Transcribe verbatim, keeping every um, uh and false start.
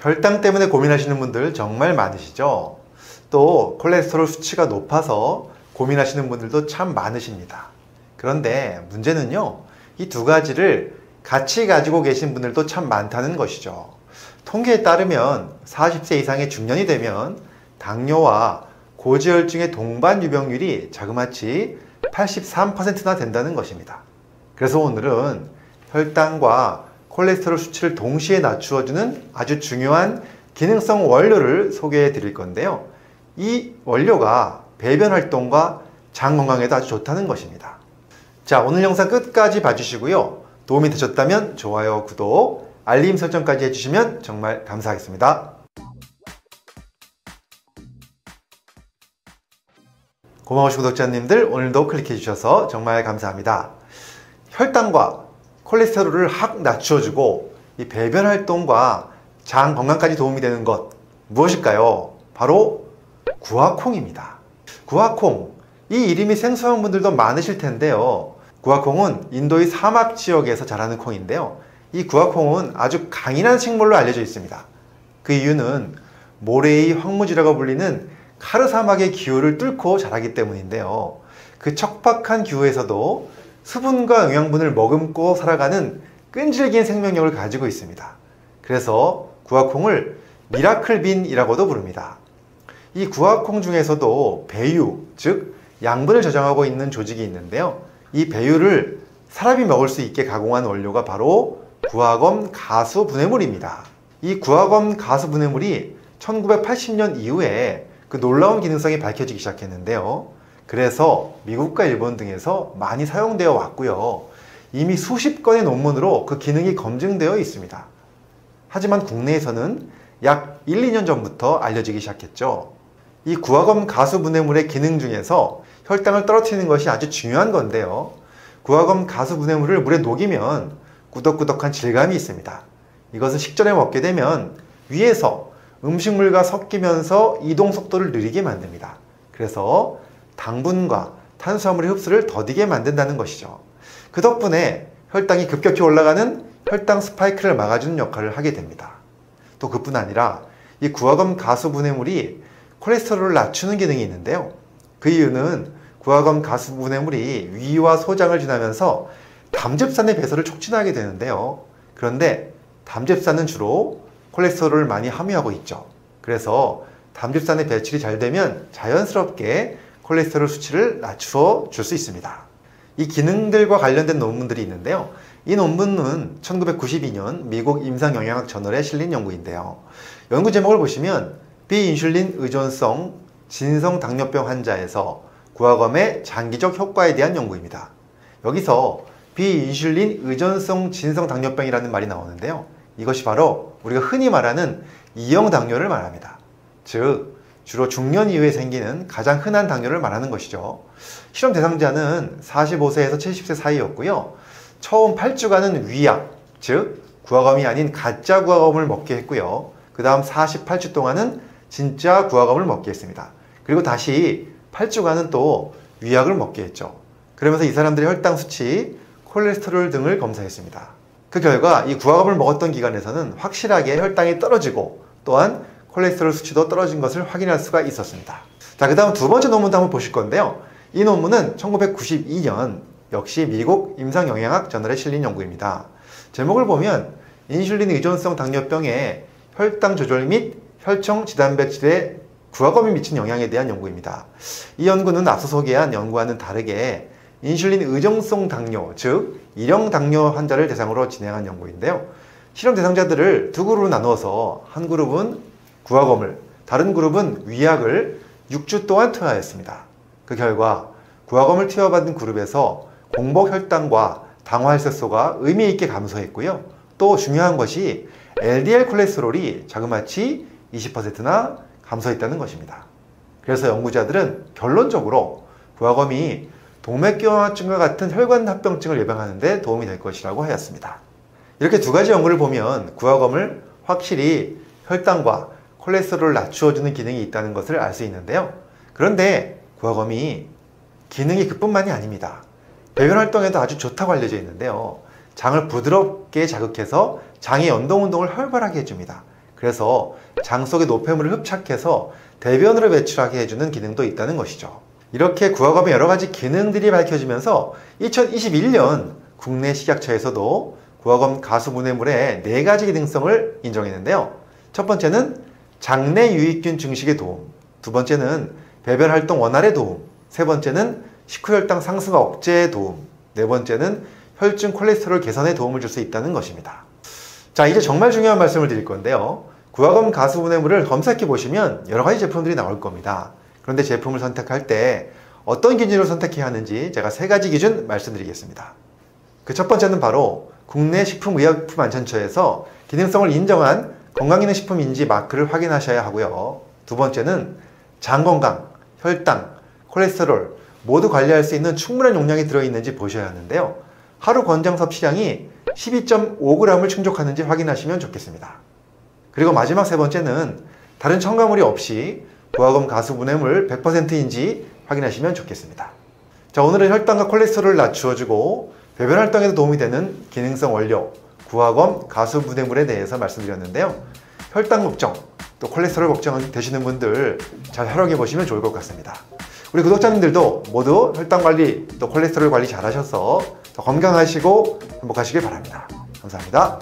혈당 때문에 고민하시는 분들 정말 많으시죠? 또 콜레스테롤 수치가 높아서 고민하시는 분들도 참 많으십니다. 그런데 문제는요, 이 두 가지를 같이 가지고 계신 분들도 참 많다는 것이죠. 통계에 따르면 사십 세 이상의 중년이 되면 당뇨와 고지혈증의 동반 유병률이 자그마치 팔십삼 퍼센트나 된다는 것입니다. 그래서 오늘은 혈당과 콜레스테롤 수치를 동시에 낮추어주는 아주 중요한 기능성 원료를 소개해 드릴 건데요. 이 원료가 배변 활동과 장 건강에도 아주 좋다는 것입니다. 자, 오늘 영상 끝까지 봐주시고요. 도움이 되셨다면 좋아요, 구독, 알림 설정까지 해주시면 정말 감사하겠습니다. 고마우신 구독자님들, 오늘도 클릭해 주셔서 정말 감사합니다. 혈당과 콜레스테롤을 확 낮춰주고 이 배변 활동과 장 건강까지 도움이 되는 것, 무엇일까요? 바로 구아콩입니다. 구아콩, 이 이름이 생소한 분들도 많으실 텐데요. 구아콩은 인도의 사막 지역에서 자라는 콩인데요. 이 구아콩은 아주 강인한 식물로 알려져 있습니다. 그 이유는 모래의 황무지라고 불리는 카르 사막의 기후를 뚫고 자라기 때문인데요. 그 척박한 기후에서도 수분과 영양분을 머금고 살아가는 끈질긴 생명력을 가지고 있습니다. 그래서 구아콩을 미라클빈이라고도 부릅니다. 이 구아콩 중에서도 배유, 즉 양분을 저장하고 있는 조직이 있는데요. 이 배유를 사람이 먹을 수 있게 가공한 원료가 바로 구아검 가수분해물입니다. 이 구아검 가수분해물이 천구백팔십 년 이후에 그 놀라운 기능성이 밝혀지기 시작했는데요. 그래서 미국과 일본 등에서 많이 사용되어 왔고요. 이미 수십 건의 논문으로 그 기능이 검증되어 있습니다. 하지만 국내에서는 약 일, 이 년 전부터 알려지기 시작했죠. 이 구아검 가수분해물의 기능 중에서 혈당을 떨어뜨리는 것이 아주 중요한 건데요. 구아검 가수분해물을 물에 녹이면 꾸덕꾸덕한 질감이 있습니다. 이것을 식전에 먹게 되면 위에서 음식물과 섞이면서 이동 속도를 느리게 만듭니다. 그래서 당분과 탄수화물의 흡수를 더디게 만든다는 것이죠. 그 덕분에 혈당이 급격히 올라가는 혈당 스파이크를 막아주는 역할을 하게 됩니다. 또 그뿐 아니라 이 구아검 가수분해물이 콜레스테롤을 낮추는 기능이 있는데요. 그 이유는 구아검 가수분해물이 위와 소장을 지나면서 담즙산의 배설을 촉진하게 되는데요. 그런데 담즙산은 주로 콜레스테롤을 많이 함유하고 있죠. 그래서 담즙산의 배출이 잘 되면 자연스럽게 콜레스테롤 수치를 낮추어 줄 수 있습니다. 이 기능들과 관련된 논문들이 있는데요. 이 논문은 천구백구십이 년 미국 임상영양학 저널에 실린 연구인데요. 연구 제목을 보시면 비인슐린 의존성 진성 당뇨병 환자에서 구아검의 장기적 효과에 대한 연구입니다. 여기서 비인슐린 의존성 진성 당뇨병이라는 말이 나오는데요. 이것이 바로 우리가 흔히 말하는 이형 당뇨를 말합니다. 즉, 주로 중년 이후에 생기는 가장 흔한 당뇨를 말하는 것이죠. 실험 대상자는 사십오 세에서 칠십 세 사이였고요. 처음 팔 주간은 위약, 즉 구아검이 아닌 가짜 구아검을 먹게 했고요. 그 다음 사십팔 주 동안은 진짜 구아검을 먹게 했습니다. 그리고 다시 팔 주간은 또 위약을 먹게 했죠. 그러면서 이 사람들의 혈당 수치, 콜레스테롤 등을 검사했습니다. 그 결과 이 구아검을 먹었던 기간에서는 확실하게 혈당이 떨어지고 또한 콜레스테롤 수치도 떨어진 것을 확인할 수가 있었습니다. 자, 그 다음 두 번째 논문도 한번 보실 건데요. 이 논문은 천구백구십이 년 역시 미국 임상영양학 저널에 실린 연구입니다. 제목을 보면 인슐린 의존성 당뇨병의 혈당 조절 및 혈청 지단 배출에 구아검이 미친 영향에 대한 연구입니다. 이 연구는 앞서 소개한 연구와는 다르게 인슐린 의존성 당뇨, 즉 일형 당뇨 환자를 대상으로 진행한 연구인데요. 실험 대상자들을 두 그룹으로 나누어서 한 그룹은 구아검을, 다른 그룹은 위약을 육 주 동안 투여하였습니다. 그 결과 구아검을 투여받은 그룹에서 공복 혈당과 당화혈색소가 의미 있게 감소했고요. 또 중요한 것이 엘디엘 콜레스테롤이 자그마치 이십 퍼센트나 감소했다는 것입니다. 그래서 연구자들은 결론적으로 구아검이 동맥경화증과 같은 혈관 합병증을 예방하는 데 도움이 될 것이라고 하였습니다. 이렇게 두 가지 연구를 보면 구아검을 확실히 혈당과 콜레스테롤을 낮추어주는 기능이 있다는 것을 알 수 있는데요. 그런데 구아검이 기능이 그뿐만이 아닙니다. 배변 활동에도 아주 좋다고 알려져 있는데요. 장을 부드럽게 자극해서 장의 연동운동을 활발하게 해줍니다. 그래서 장 속의 노폐물을 흡착해서 대변으로 배출하게 해주는 기능도 있다는 것이죠. 이렇게 구아검의 여러가지 기능들이 밝혀지면서 이천이십일 년 국내 식약처에서도 구아검 가수분해물의 네 가지 기능성을 인정했는데요. 첫 번째는 장내 유익균 증식에 도움, 두 번째는 배변활동 원활에 도움, 세 번째는 식후혈당 상승 억제에 도움, 네 번째는 혈중 콜레스테롤 개선에 도움을 줄 수 있다는 것입니다. 자, 이제 정말 중요한 말씀을 드릴 건데요. 구아검 가수분해물을 검색해 보시면 여러 가지 제품들이 나올 겁니다. 그런데 제품을 선택할 때 어떤 기준으로 선택해야 하는지 제가 세 가지 기준 말씀드리겠습니다. 그 첫 번째는 바로 국내 식품의약품안전처에서 기능성을 인정한 건강기능식품인지 마크를 확인하셔야 하고요. 두 번째는 장건강, 혈당, 콜레스테롤 모두 관리할 수 있는 충분한 용량이 들어있는지 보셔야 하는데요. 하루 권장 섭취량이 십이 점 오 그램을 충족하는지 확인하시면 좋겠습니다. 그리고 마지막 세 번째는 다른 첨가물이 없이 구아검 가수분해물 백 퍼센트인지 확인하시면 좋겠습니다. 자, 오늘은 혈당과 콜레스테롤을 낮추어주고 배변 활동에도 도움이 되는 기능성 원료 구아검 가수분해물에 대해서 말씀드렸는데요. 혈당 걱정, 또 콜레스테롤 걱정 되시는 분들 잘 활용해 보시면 좋을 것 같습니다. 우리 구독자님들도 모두 혈당 관리, 또 콜레스테롤 관리 잘 하셔서 더 건강하시고 행복하시길 바랍니다. 감사합니다.